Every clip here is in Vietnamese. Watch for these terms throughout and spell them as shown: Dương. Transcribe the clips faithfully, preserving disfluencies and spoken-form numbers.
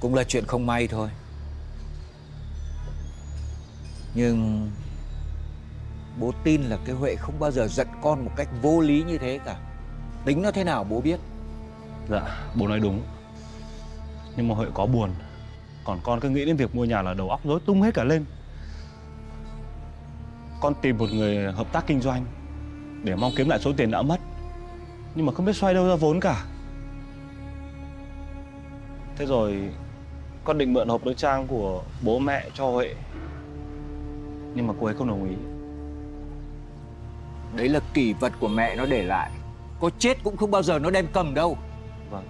cũng là chuyện không may thôi. Nhưng bố tin là cái Huệ không bao giờ giận con một cách vô lý như thế cả. Tính nó thế nào bố biết. Dạ, bố nói đúng. Nhưng mà Huệ có buồn. Còn con cứ nghĩ đến việc mua nhà là đầu óc rối tung hết cả lên. Con tìm một người hợp tác kinh doanh để mong kiếm lại số tiền đã mất, nhưng mà không biết xoay đâu ra vốn cả. Thế rồi con định mượn hộp đối trang của bố mẹ cho Huệ, nhưng mà cô ấy không đồng ý. Đấy là kỷ vật của mẹ nó để lại, có chết cũng không bao giờ nó đem cầm đâu. Vâng.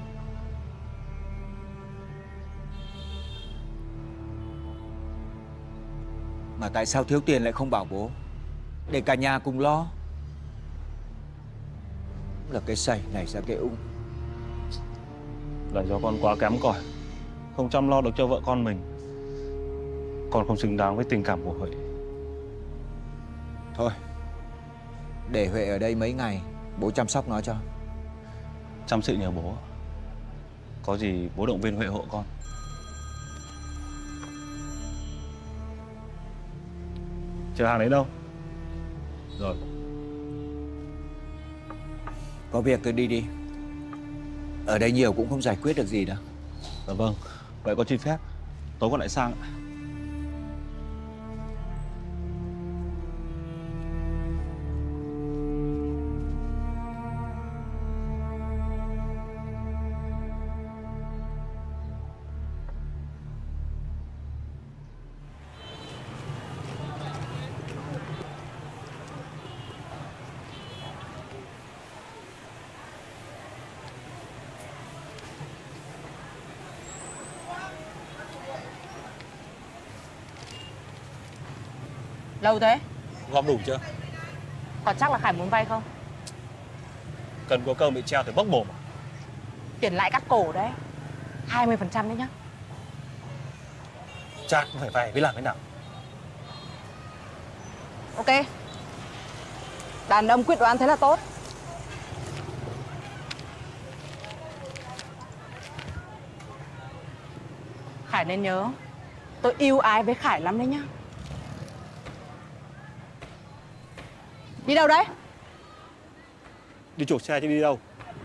Mà tại sao thiếu tiền lại không bảo bố, để cả nhà cùng lo? Là cái sảy này ra cái ung. Là do con quá kém cỏi, không chăm lo được cho vợ con mình. Con không xứng đáng với tình cảm của Huệ. Thôi, để Huệ ở đây mấy ngày, bố chăm sóc nó cho. Chăm sự nhờ bố. Có gì bố động viên Huệ hộ con. Chờ hàng đấy đâu? Rồi. Có việc cứ đi đi. Ở đây nhiều cũng không giải quyết được gì đâu. Dạ vâng. Vậy con xin phép. Tối con lại sang ạ. Lâu thế? Gom đủ chưa? Còn chắc là Khải muốn vay không? Cần có câu bị treo thì bốc mồm à? Tiền lãi cắt cổ đấy, hai mươi phần trăm đấy nhá. Chắc cũng phải vay mới làm thế nào. Ok. Đàn ông quyết đoán thế là tốt. Khải nên nhớ, tôi yêu ái với Khải lắm đấy nhá. Đi đâu đấy? Đi chuộc xe chứ đi đâu?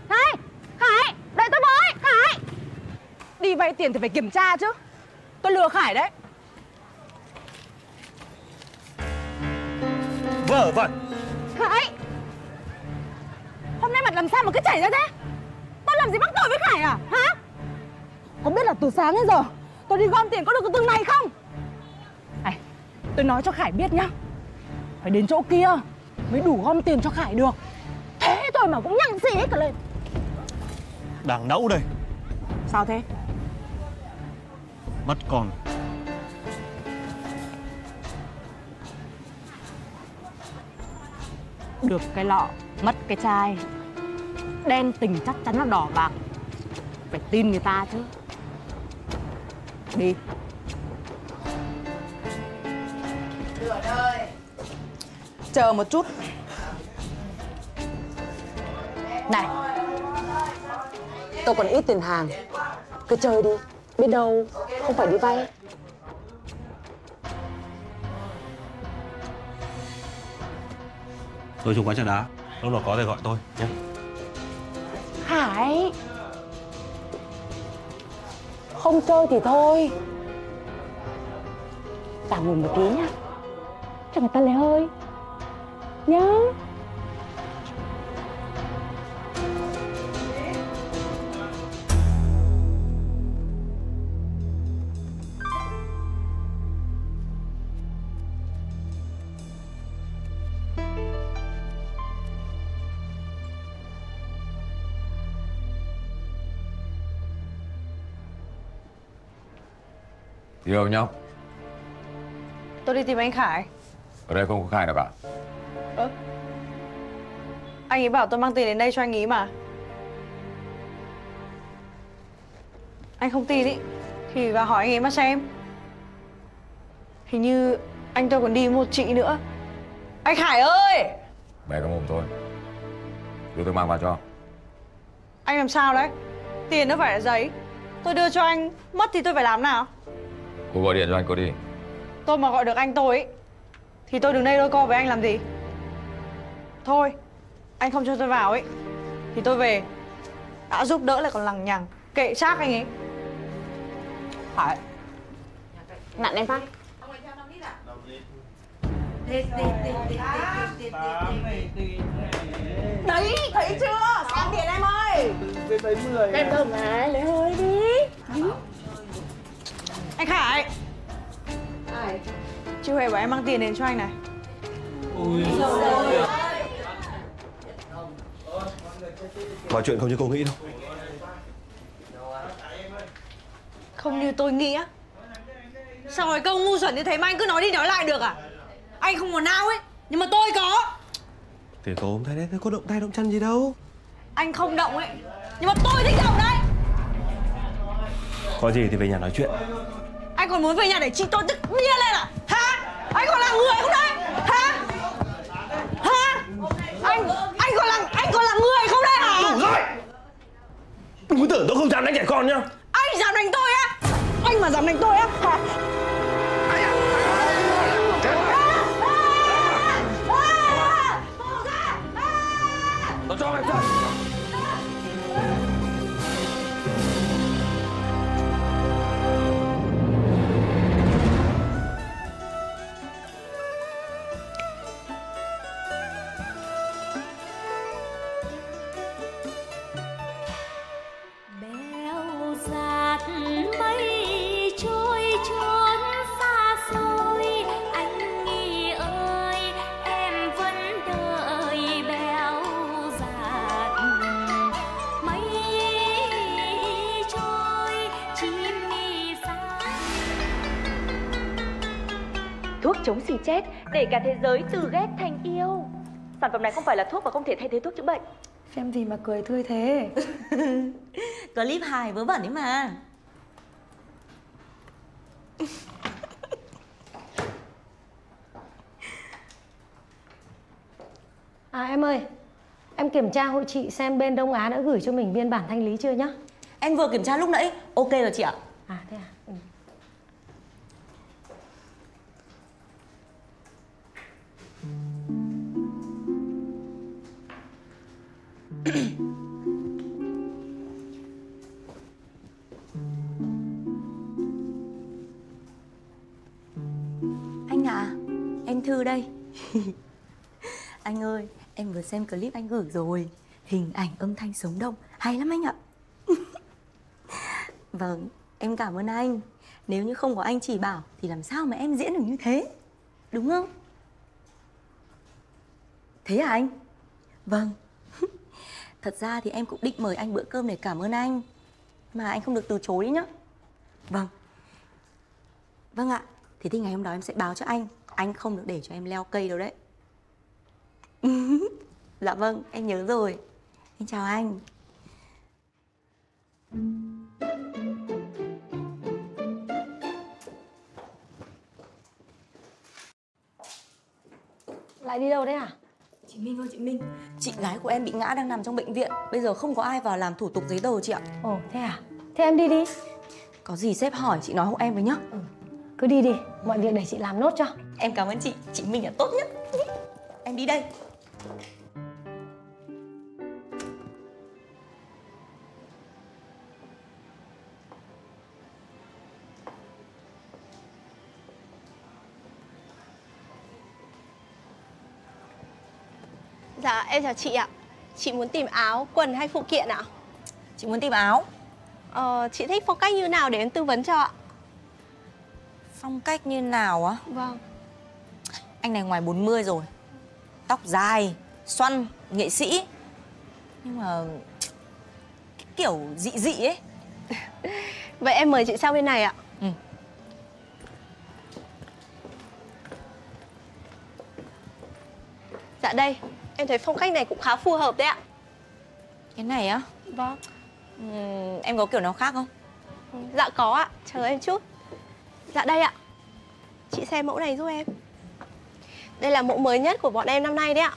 Này! Khải! Đợi tôi với! Khải! Đi vay tiền thì phải kiểm tra chứ. Tôi lừa Khải đấy. Vớ vẩn! Khải! Hôm nay mặt làm sao mà cứ chảy ra thế? Tôi làm gì mắc tội với Khải à? Hả? Có biết là từ sáng đến giờ tôi đi gom tiền có được cái từng này không? Này! Tôi nói cho Khải biết nhá, phải đến chỗ kia mới đủ gom tiền cho Khải được. Thế thôi mà cũng nhăng xí cả lên. Đằng nẫu đây. Sao thế? Mất con. Được cái lọ, mất cái chai. Đen tình chắc chắn là đỏ bạc. Phải tin người ta chứ. Đi. Lửa đời. Chờ một chút. Này, tôi còn ít tiền hàng, cứ chơi đi, biết đâu không phải đi vay. Tôi xuống quán trà đá, lúc nào có thể gọi tôi nhé. Hải, không chơi thì thôi, vào ngồi một tí nhá, cho người ta lấy hơi nhớ. Đi đâu nhau? Tôi đi tìm anh Khải. Ở đây không có Khải nào cả. Ơ, anh ấy bảo tôi mang tiền đến đây cho anh ấy mà. Anh không tin ý thì vào hỏi anh ấy mà xem. Hình như anh tôi còn đi một chị nữa. Anh Khải ơi! Mẹ có mồm thôi, đưa tôi mang vào cho. Anh làm sao đấy? Tiền nó phải là giấy, Tôi đưa cho anh, mất thì tôi phải làm nào? Cô gọi điện cho anh cô đi. Tôi mà gọi được anh tôi ấy, thì tôi đứng đây đôi co với anh làm gì? Thôi, anh không cho tôi vào ấy thì tôi về. Đã giúp đỡ lại còn lằng nhằng, kệ xác anh ấy. Phải. Nặn em phát. Đấy, thấy chưa? Xem tiền em ơi. Em thơm mà, lấy hơi đi. Anh Khải. Chưa hề bảo em mang tiền đến cho anh này. Mọi chuyện không như cô nghĩ đâu. Không như tôi nghĩ á? Sao cái câu ngu xuẩn như thế mà anh cứ nói đi nói lại được à? Anh không còn nào ấy, nhưng mà tôi có. Thì cô không thấy đấy, có động tay động chân gì đâu. Anh không động ấy, nhưng mà tôi thích động đấy. Có gì thì về nhà nói chuyện. Anh còn muốn về nhà để chị tôi tức bia lên à? Hả? Anh còn là người không đấy? Hả? Hả? Anh, anh còn là, anh còn là người không đấy hả? Đủ rồi! Đừng có tưởng tôi không dám đánh trẻ con nhá. Anh dám đánh tôi á? Anh mà dám đánh tôi á? Hả? Tôi cho anh chơi. Chống xì chết để cả thế giới từ ghét thành yêu. Sản phẩm này không phải là thuốc và không thể thay thế thuốc chữa bệnh. Xem gì mà cười tươi thế? Clip hài vớ vẩn ấy mà. À em ơi, em kiểm tra hội chị xem bên Đông Á đã gửi cho mình biên bản thanh lý chưa nhá. Em vừa kiểm tra lúc nãy, ok rồi chị ạ. À thế à? Ừ. Anh ạ, à, em Thư đây. Anh ơi, em vừa xem clip anh gửi rồi. Hình ảnh âm thanh sống động, hay lắm anh ạ. Vâng, em cảm ơn anh. Nếu như không có anh chỉ bảo thì làm sao mà em diễn được như thế, đúng không? Thế à anh? Vâng. Thật ra thì em cũng định mời anh bữa cơm để cảm ơn anh, mà anh không được từ chối nhá. Vâng. Vâng ạ. Thế thì ngày hôm đó em sẽ báo cho anh. Anh không được để cho em leo cây đâu đấy. Dạ vâng, em nhớ rồi. Em chào anh. Lại đi đâu đấy hả? Chị Minh ơi, chị Minh, chị gái của em bị ngã đang nằm trong bệnh viện. Bây giờ không có ai vào làm thủ tục giấy tờ chị ạ. Ồ, thế à? Thế em đi đi. Có gì sếp hỏi chị nói hộ em với nhá. Ừ, cứ đi đi, mọi việc để chị làm nốt cho. Em cảm ơn chị, chị Minh là tốt nhất. Em đi đây. Dạ, em chào chị ạ. Chị muốn tìm áo, quần hay phụ kiện ạ? Chị muốn tìm áo. Ờ, chị thích phong cách như nào để em tư vấn cho ạ? Phong cách như nào á? Vâng. Anh này ngoài bốn mươi rồi. Tóc dài, xoăn, nghệ sĩ. Nhưng mà... cái kiểu dị dị ấy. Vậy em mời chị sang bên này ạ. Ừ. Dạ đây. Em thấy phong cách này cũng khá phù hợp đấy ạ. Cái này á? Vâng. Ừ, em có kiểu nào khác không? Dạ có ạ, chờ em chút. Dạ đây ạ. Chị xem mẫu này giúp em. Đây là mẫu mới nhất của bọn em năm nay đấy ạ.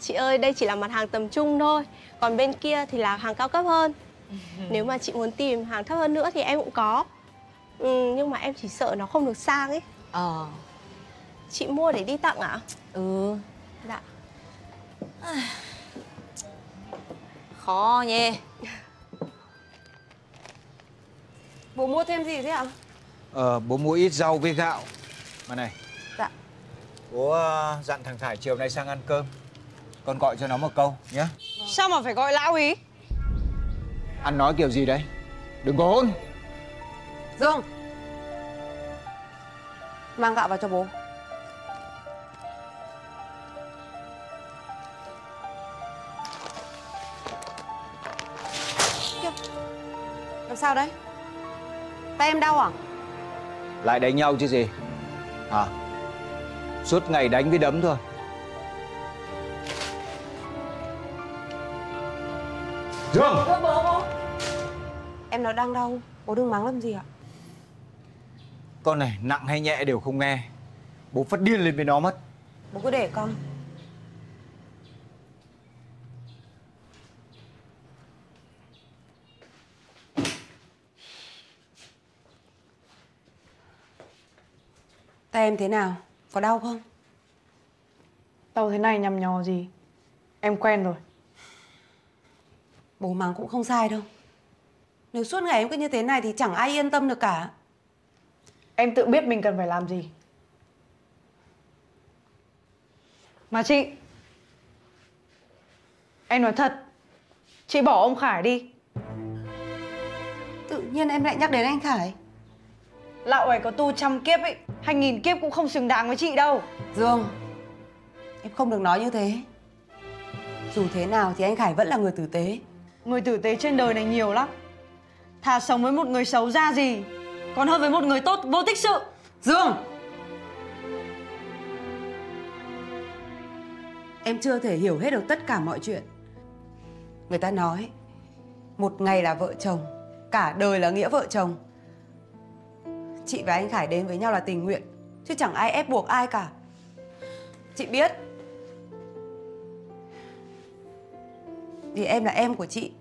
Chị ơi, ơi, đây chỉ là mặt hàng tầm trung thôi, còn bên kia thì là hàng cao cấp hơn. Nếu mà chị muốn tìm hàng thấp hơn nữa thì em cũng có. Ừ, nhưng mà em chỉ sợ nó không được sang ấy. Ờ. Chị mua để đi tặng ạ? À? Ừ. Dạ. Khó nhỉ. Bố mua thêm gì thế ạ? Ờ, bố mua ít rau với gạo. Mà này. Dạ. Bố uh, dặn thằng Thải chiều nay sang ăn cơm, con gọi cho nó một câu nhé. Vâng. Sao mà phải gọi lão ý? Ăn nói kiểu gì đấy? Đừng có hôn. Dương, mang gạo vào cho bố. Kìa. Làm sao đấy? Tay em đau à? Lại đánh nhau chứ gì? Hả? Suốt ngày đánh với đấm thôi. Dương! Bố, bố, bố. Em nói đang đau, bố đừng mắng làm gì ạ? Con này nặng hay nhẹ đều không nghe. Bố phát điên lên với nó mất. Bố cứ để con. Tay em thế nào? Có đau không? Đau thế này nhằm nhò gì? Em quen rồi. Bố mắng cũng không sai đâu. Nếu suốt ngày em cứ như thế này thì chẳng ai yên tâm được cả. Em tự biết mình cần phải làm gì. Mà chị, em nói thật, chị bỏ ông Khải đi. Tự nhiên em lại nhắc đến anh Khải. Lão ấy có tu trăm kiếp ấy, hay nghìn kiếp cũng không xứng đáng với chị đâu. Dương, em không được nói như thế. Dù thế nào thì anh Khải vẫn là người tử tế. Người tử tế trên đời này nhiều lắm. Thà sống với một người xấu ra gì, còn hơn với một người tốt vô tích sự. Dương! Em chưa thể hiểu hết được tất cả mọi chuyện. Người ta nói, một ngày là vợ chồng, cả đời là nghĩa vợ chồng. Chị và anh Khải đến với nhau là tình nguyện, chứ chẳng ai ép buộc ai cả. Chị biết. Vì em là em của chị,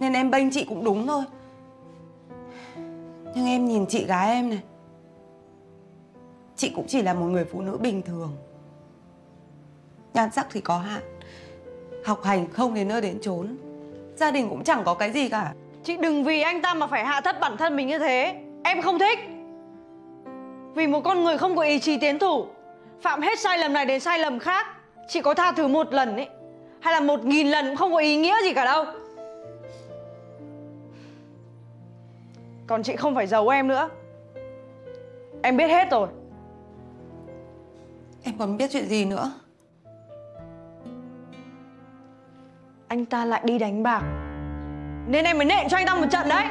nên em bênh chị cũng đúng thôi. Nhưng em nhìn chị gái em này, chị cũng chỉ là một người phụ nữ bình thường. Nhan sắc thì có hạn, học hành không đến nơi đến chốn, gia đình cũng chẳng có cái gì cả. Chị đừng vì anh ta mà phải hạ thấp bản thân mình như thế. Em không thích. Vì một con người không có ý chí tiến thủ, phạm hết sai lầm này đến sai lầm khác, chỉ có tha thứ một lần ấy, hay là một nghìn lần cũng không có ý nghĩa gì cả đâu. Còn chị không phải giấu em nữa. Em biết hết rồi. Em còn biết chuyện gì nữa? Anh ta lại đi đánh bạc, nên em mới nện cho anh ta một trận đấy.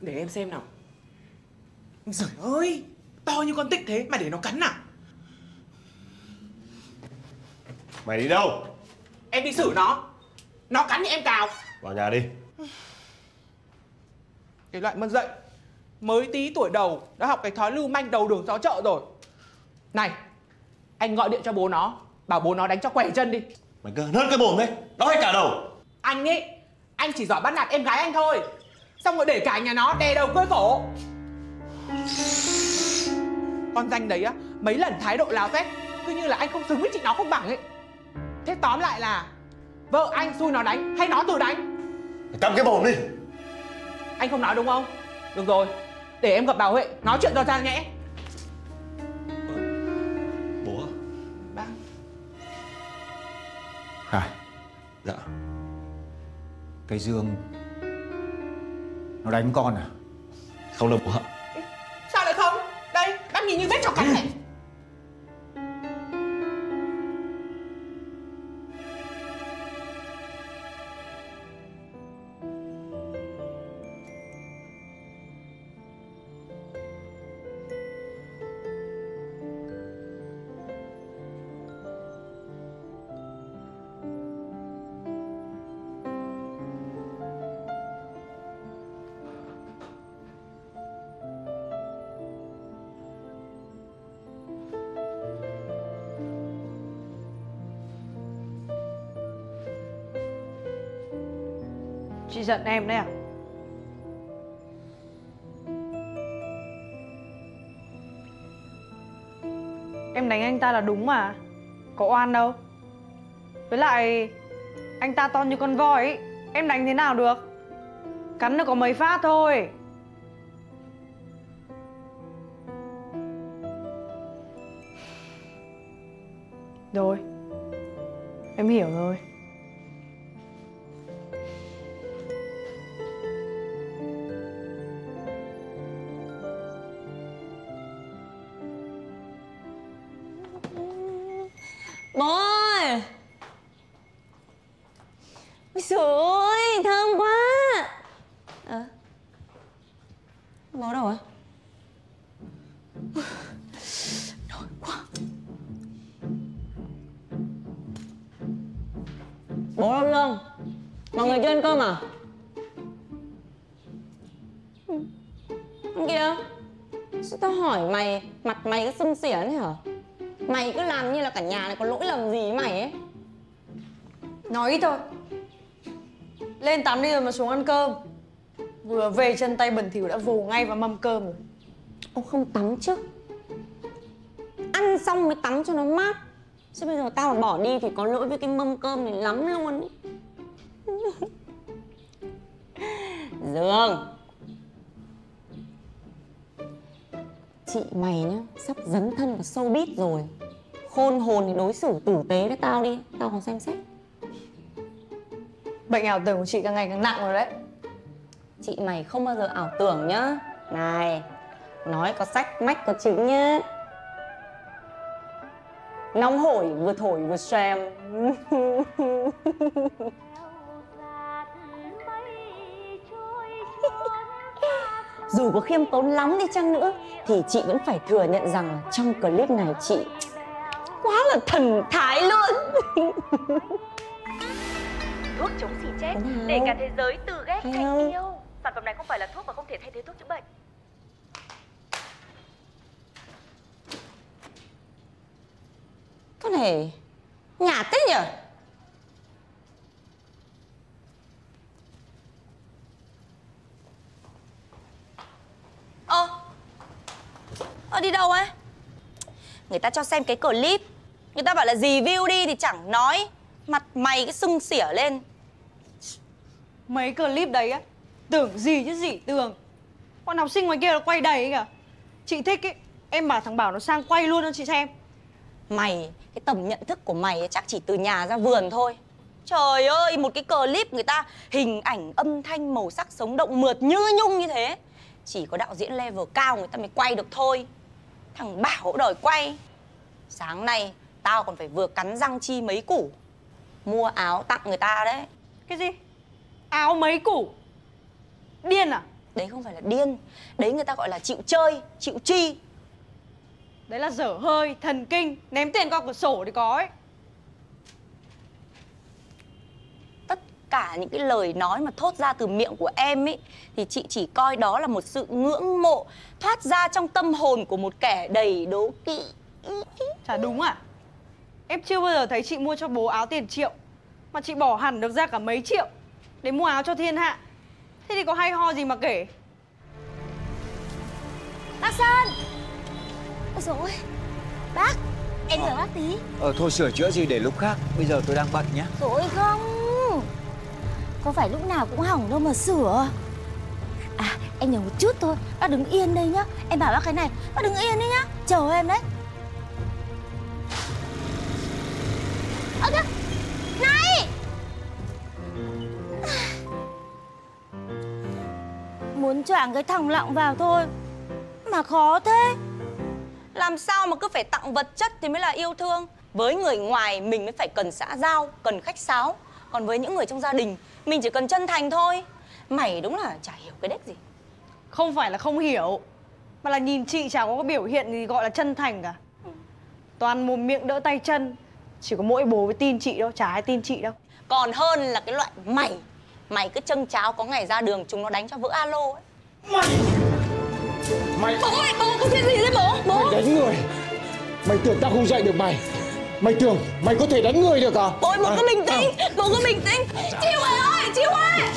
Để em xem nào. Giời ơi, to như con tích thế mà để nó cắn à? Mày đi đâu? Em đi xử nó. Nó cắn thì em cào. Vào nhà đi. Cái loại mất dạy, mới tí tuổi đầu đã học cái thói lưu manh đầu đường xó chợ rồi. Này, anh gọi điện cho bố nó, bảo bố nó đánh cho quẩy chân đi. Mày cứ hớt cái mồm đấy, đói cả đầu. Anh ấy, anh chỉ giỏi bắt nạt em gái anh thôi, xong rồi để cả nhà nó đè đầu cưỡi cổ. Con danh đấy á, mấy lần thái độ láo tét, cứ như là anh không xứng với chị nó không bằng ấy. Thế tóm lại là vợ anh xui nó đánh hay nó tự đánh? Mày cắm cái bồn đi. Anh không nói đúng không? Được rồi, để em gặp bà Huệ nói chuyện cho ra nhẽ. Bố. Bác. Hải. Dạ. Cái Dương nó đánh con à? Không đâu bố ạ. Sao lại không? Đây, bác nhìn như vết chó cắn này. Chị giận em đấy à? Em đánh anh ta là đúng mà, có oan đâu. Với lại anh ta to như con voi ấy, em đánh thế nào được? Cắn được có mấy phát thôi. Rồi, em hiểu rồi. Bố ơi! Ôi trời ơi, thơm quá! À, bố đâu rồi? Nổi quá! Bố Long Long! Mọi người chưa ăn cơm à? Ông kia! Sao tao hỏi mày, mặt mày cứ sưng xỉa thế hả? Mày cứ làm như là cả nhà này có lỗi lầm gì với mày ấy. Nói ít thôi. Lên tắm đi rồi mà xuống ăn cơm. Vừa về chân tay bẩn thỉu đã vồ ngay vào mâm cơm rồi. Ông không tắm chứ. Ăn xong mới tắm cho nó mát. Chứ bây giờ tao mà bỏ đi thì có lỗi với cái mâm cơm này lắm luôn ấy. Dương, chị mày nhá, sắp dấn thân vào showbiz rồi. Khôn hồn thì đối xử tử tế với tao đi, tao còn xem xét. Bệnh ảo tưởng của chị càng ngày càng nặng rồi đấy. Chị mày không bao giờ ảo tưởng nhá. Này, nói có sách, mách có chữ nhá. Nóng hổi, vừa thổi vừa xem. Dù có khiêm tốn lắm đi chăng nữa thì chị vẫn phải thừa nhận rằng trong clip này chị quá là thần thái luôn. Thuốc chống xỉ chết để cả thế giới từ ghét thành yêu. Sản phẩm này không phải là thuốc và không thể thay thế thuốc chữa bệnh. Cái này nhạt thế nhở? Ơ, ờ, đi đâu ấy? Người ta cho xem cái clip, người ta bảo là review đi thì chẳng nói. Mặt mày cái sưng xỉa lên. Mấy clip đấy á, tưởng gì chứ gì tưởng. Con học sinh ngoài kia nó quay đầy ấy kìa. Chị thích ấy, em bảo thằng Bảo nó sang quay luôn cho chị xem. Mày, cái tầm nhận thức của mày ấy, chắc chỉ từ nhà ra vườn thôi. Trời ơi, một cái clip người ta hình ảnh, âm thanh, màu sắc sống động mượt như nhung như thế, chỉ có đạo diễn level cao người ta mới quay được thôi. Thằng Bảo đòi quay. Sáng nay tao còn phải vừa cắn răng chi mấy củ mua áo tặng người ta đấy. Cái gì? Áo mấy củ? Điên à? Đấy không phải là điên. Đấy người ta gọi là chịu chơi, chịu chi. Đấy là dở hơi, thần kinh. Ném tiền qua cửa sổ thì có ấy. Cả những cái lời nói mà thốt ra từ miệng của em ấy thì chị chỉ coi đó là một sự ngưỡng mộ thoát ra trong tâm hồn của một kẻ đầy đố kỵ. Chả đúng à? Em chưa bao giờ thấy chị mua cho bố áo tiền triệu mà chị bỏ hẳn được ra cả mấy triệu để mua áo cho thiên hạ. Thế thì có hay ho gì mà kể. Bác Sơn! Ôi dồi ơi! Bác! Em rửa à. Bác tí. Ờ thôi sửa chữa gì để lúc khác. Bây giờ tôi đang bận nhá. Rồi không! Không phải lúc nào cũng hỏng đâu mà sửa. Em nhường một chút thôi, bác đứng yên đây nhá. Em bảo bác cái này, bác đứng yên đấy nhá, chờ em đấy. Ơ kìa, này! Muốn choảng cái thòng lọng vào thôi mà khó thế. Làm sao mà cứ phải tặng vật chất thì mới là yêu thương. Với người ngoài mình mới phải cần xã giao, cần khách sáo. Còn với những người trong gia đình, mình chỉ cần chân thành thôi. Mày đúng là chả hiểu cái đếch gì. Không phải là không hiểu, mà là nhìn chị chả có cái biểu hiện gì gọi là chân thành cả. Ừ. Toàn mồm miệng đỡ tay chân. Chỉ có mỗi bố mới tin chị đâu, chả ai tin chị đâu. Còn hơn là cái loại mày. Mày cứ châng cháo có ngày ra đường chúng nó đánh cho vỡ alo ấy. Mày! Mày! Bố ơi! Bố có chuyện gì đấy bố? Bố! Mày đánh người! Mày tưởng tao không dạy được mày? Mày tưởng mày có thể đánh người được à? Bố ơi! Bố à, cứ bình tĩnh! À. Bố cứ bình tĩnh! Chị Huệ ơi! Chị Huệ!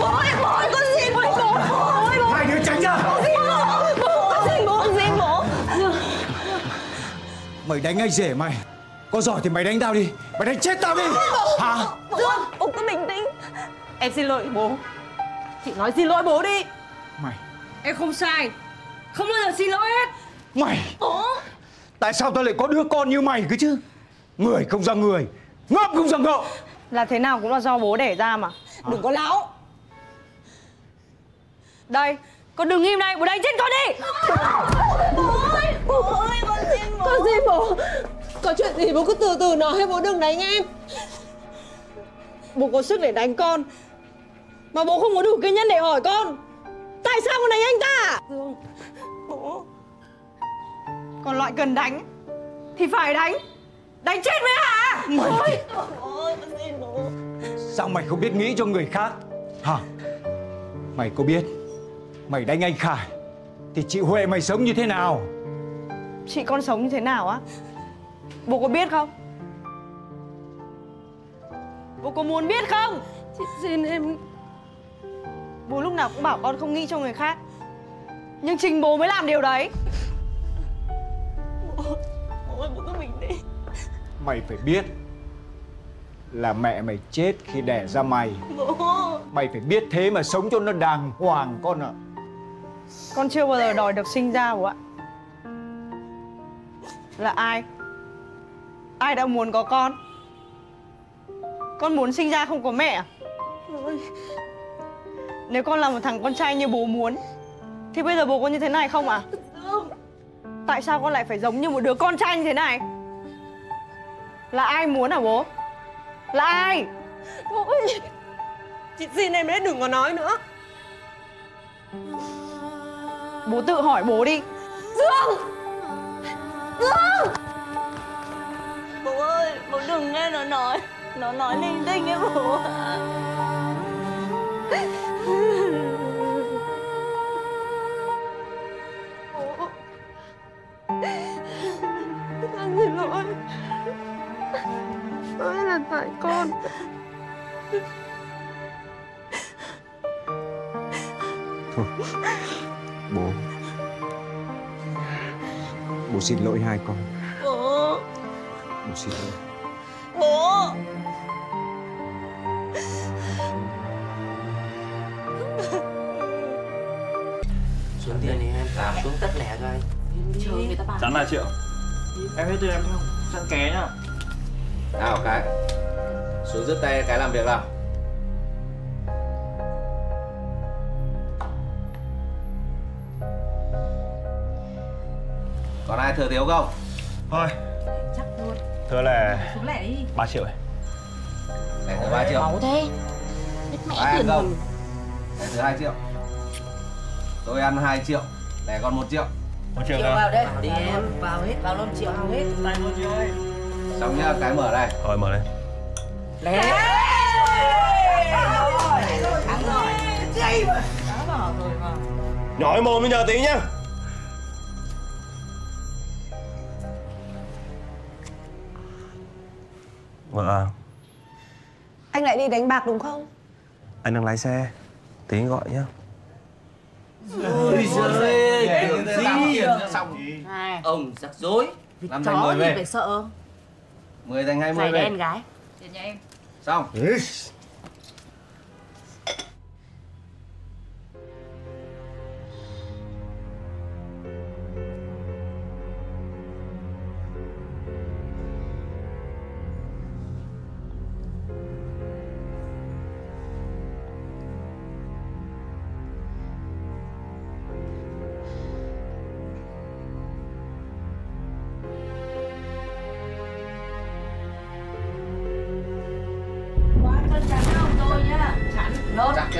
Bố ơi! Bố ơi! Con xin bố! Bố ơi! Bố! Hai đứa tránh ra! Con xin bố! Bố! Con xin bố! Con xin bố! Mày đánh anh rể mày! Có giỏi thì mày đánh tao đi! Mày đánh chết tao đi! Bố, hả? Dương! Bố cứ bình tĩnh! Em xin lỗi bố! Chị nói xin lỗi bố đi! Mày! Em không sai! Không bao giờ xin lỗi hết! Mày! Bố! Tại sao tao lại có đứa con như mày cơ chứ? Người không ra người, ngốc không ra ngộ. Là thế nào cũng là do bố đẻ ra mà. À. Đừng có láo. Đây, con đừng im này, bố đánh chết con đi. Bố ơi, bố ơi, con xin bố. Con xin bố. Có chuyện gì bố cứ từ từ nói, bố đừng đánh em. Bố có sức để đánh con, mà bố không có đủ kiên nhẫn để hỏi con. Tại sao con đánh anh ta? Dương, bố. Còn loại cần đánh thì phải đánh. Đánh chết mày hả? Mày... Ôi, ôi, xin bố. Sao mày không biết nghĩ cho người khác? Hả? Mày có biết mày đánh anh Khải thì chị Huệ mày sống như thế nào? Chị con sống như thế nào á? Bố có biết không? Bố có muốn biết không? Chị xin em. Bố lúc nào cũng bảo con không nghĩ cho người khác, nhưng chính bố mới làm điều đấy. Bố, bố ơi, bố cứ bình tĩnh. Mày phải biết là mẹ mày chết khi đẻ ra mày. Bố. Mày phải biết thế mà sống cho nó đàng hoàng con ạ. À. Con chưa bao giờ đòi được sinh ra bố ạ. Là ai? Ai đã muốn có con? Con muốn sinh ra không có mẹ à? Nếu con là một thằng con trai như bố muốn thì bây giờ bố có như thế này không ạ? À? Tại sao con lại phải giống như một đứa con trai như thế này? Là ai muốn hả bố? Là ai? Bố ơi! Chị xin em đấy, đừng có nói nữa. Bố tự hỏi bố đi. Dương! Dương! Bố ơi! Bố đừng nghe nó nói. Nó nói linh tinh ấy bố ạ. Bố! Con xin lỗi. Đó là tại con. Thôi, bố Bố xin lỗi hai con. Bố Bố xin lỗi. Bố xuống tiền đi em, xuống tất lẻ cho anh. Trời, người ta bán chắn là triệu. Em hết tiền em không? Sẵn ké nhá. Nào cái xuống rút tay cái làm việc nào. Còn ai thừa thiếu không? Thôi chắc luôn. Thừa là xuống lẻ đi. Ba triệu này. Lẻ thừa ba triệu. Máu thế. Biết mẹ tiền không? Lẻ thừa hai triệu. Tôi ăn hai triệu. Lẻ còn một triệu. Một triệu nào? Vào đây. Đi em vào hết, vào luôn triệu hết. Tay một triệu ơi. Xong nhá, cái mở đây. Rồi mở đây. Lé. Thắng rồi. Chạy mà. Nhỏi mồm bây giờ tí nhá. Vợ à. Anh lại đi đánh bạc đúng không? Anh đang lái xe. Tí anh gọi nhá. Ôi giời ơi. Xong. Ông rắc rối. Làm thành ngồi về. Phải sợ. Mười thành hai mươi đen gái. Tiền nhà em. Xong.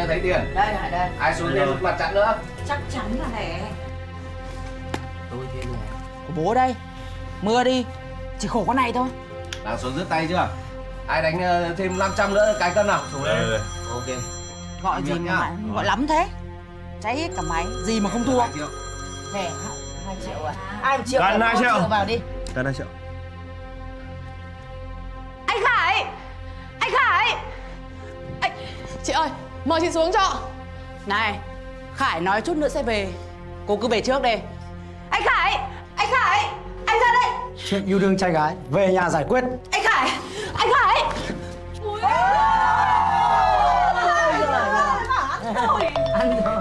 thấy tiền. Đây này, đây. Ai xuống đây mặt chắn nữa. Chắc chắn là lẻ. Tôi thế rồi. Của bố đây. Mưa đi. Chỉ khổ con này thôi. Đang xuống rứt tay chưa? Ai đánh thêm năm trăm nữa cái cân nào? Xuống đây. Đây. Ok. Gọi gì mà gọi lắm thế? Cháy hết cả máy, gì mà không thua. Lẻ hai triệu à? Ai một triệu? Cần hai triệu vào đi. Cần hai triệu. Anh Khải! Anh Khải! Anh... Chị ơi, mời chị xuống cho. Này, Khải nói chút nữa sẽ về. Cô cứ về trước đi. Anh Khải! Anh Khải! Anh ra đây! Chuyện yêu đương trai gái, về nhà giải quyết. Anh Khải! Anh Khải! Ôi ơi! Ăn rồi.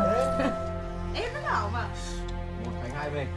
Em nó bảo mà. Một thành hai về.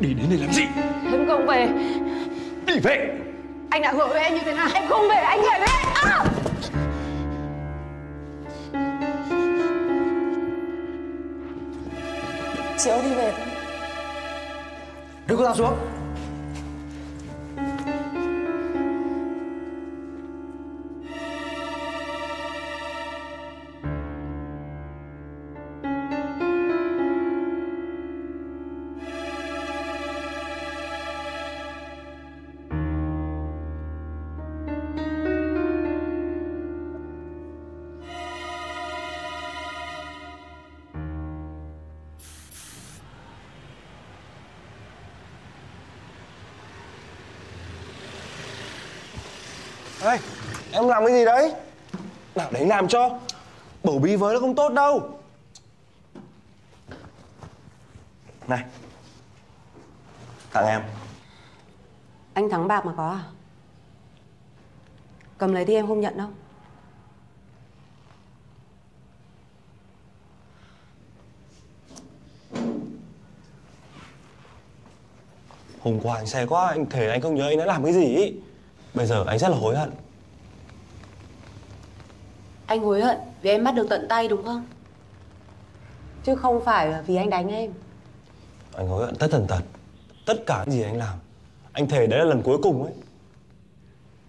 Đi đến đây làm gì? Em không về. Đi về. Anh đã hứa với em như thế nào? Em không về, anh về với em. À! Chiếu đi về thôi. Đưa cô ta xuống. Ê, em làm cái gì đấy? Nào đấy làm cho. Bầu bí với nó không tốt đâu. Này, tặng em. Anh thắng bạc mà có à? Cầm lấy đi, em không nhận đâu. Hôm qua anh say quá, anh thề anh không nhớ anh đã làm cái gì ý. Bây giờ anh rất là hối hận. Anh hối hận vì em bắt được tận tay đúng không? Chứ không phải vì anh đánh em. Anh hối hận tất tần tật. Tất cả những gì anh làm. Anh thề đấy là lần cuối cùng ấy.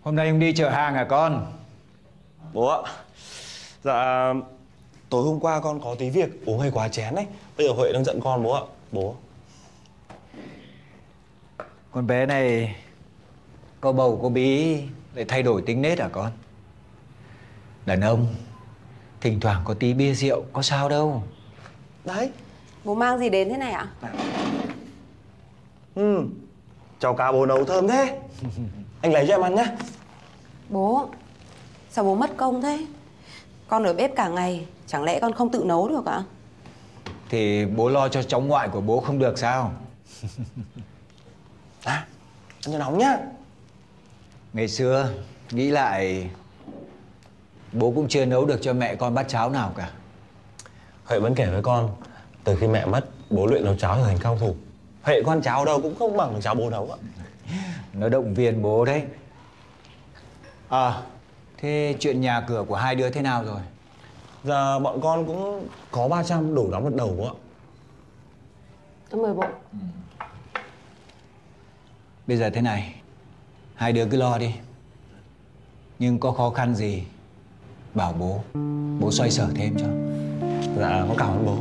Hôm nay ông đi chở hàng à con? Bố ạ. Dạ. Tối hôm qua con có tí việc uống hơi quá chén ấy. Bây giờ Huệ đang giận con bố ạ. Bố. Con bé này... Cô bầu cô bí lại thay đổi tính nết à con? Đàn ông thỉnh thoảng có tí bia rượu có sao đâu. Đấy. Bố mang gì đến thế này ạ? À? Ừ. Chào cá bố nấu thơm thế. Anh lấy cho em ăn nhá. Bố, sao bố mất công thế? Con ở bếp cả ngày, chẳng lẽ con không tự nấu được ạ? À? Thì bố lo cho cháu ngoại của bố không được sao? À, ăn cho nóng nhá. Ngày xưa, nghĩ lại, bố cũng chưa nấu được cho mẹ con bát cháo nào cả. Huệ vẫn kể với con, từ khi mẹ mất, bố luyện nấu cháo thành cao thủ. Huệ con cháo đâu cũng không bằng cháo bố nấu ạ. Nó động viên bố đấy. À, thế chuyện nhà cửa của hai đứa thế nào rồi? Giờ bọn con cũng có ba trăm đủ đóng một đầu ạ. Tôi mời bộ. Bây giờ thế này. Hai đứa cứ lo đi. Nhưng có khó khăn gì bảo bố, bố xoay sở thêm cho. Dạ, con cảm ơn bố.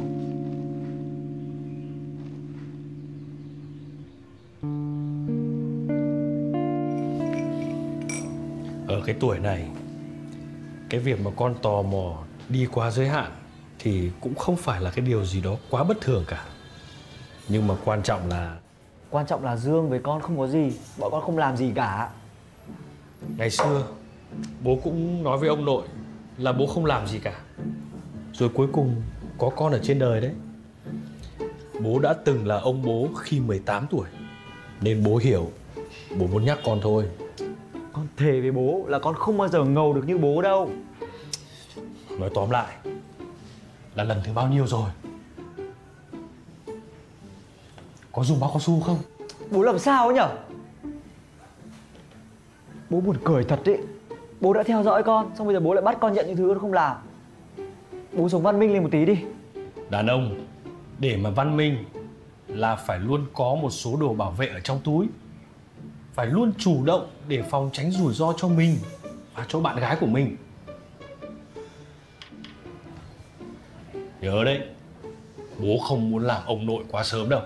Ở cái tuổi này, cái việc mà con tò mò đi quá giới hạn thì cũng không phải là cái điều gì đó quá bất thường cả. Nhưng mà quan trọng là... Quan trọng là Dương với con không có gì, bọn con không làm gì cả. Ngày xưa, bố cũng nói với ông nội là bố không làm gì cả. Rồi cuối cùng có con ở trên đời đấy. Bố đã từng là ông bố khi mười tám tuổi, nên bố hiểu, bố muốn nhắc con thôi. Con thề với bố là con không bao giờ ngầu được như bố đâu. Nói tóm lại là lần thứ bao nhiêu rồi? Có dùng bao cao su không? Bố làm sao ấy nhở? Bố buồn cười thật đấy. Bố đã theo dõi con, xong bây giờ bố lại bắt con nhận những thứ con không làm. Bố sống văn minh lên một tí đi. Đàn ông để mà văn minh là phải luôn có một số đồ bảo vệ ở trong túi. Phải luôn chủ động để phòng tránh rủi ro cho mình và cho bạn gái của mình. Nhớ đấy, bố không muốn làm ông nội quá sớm đâu.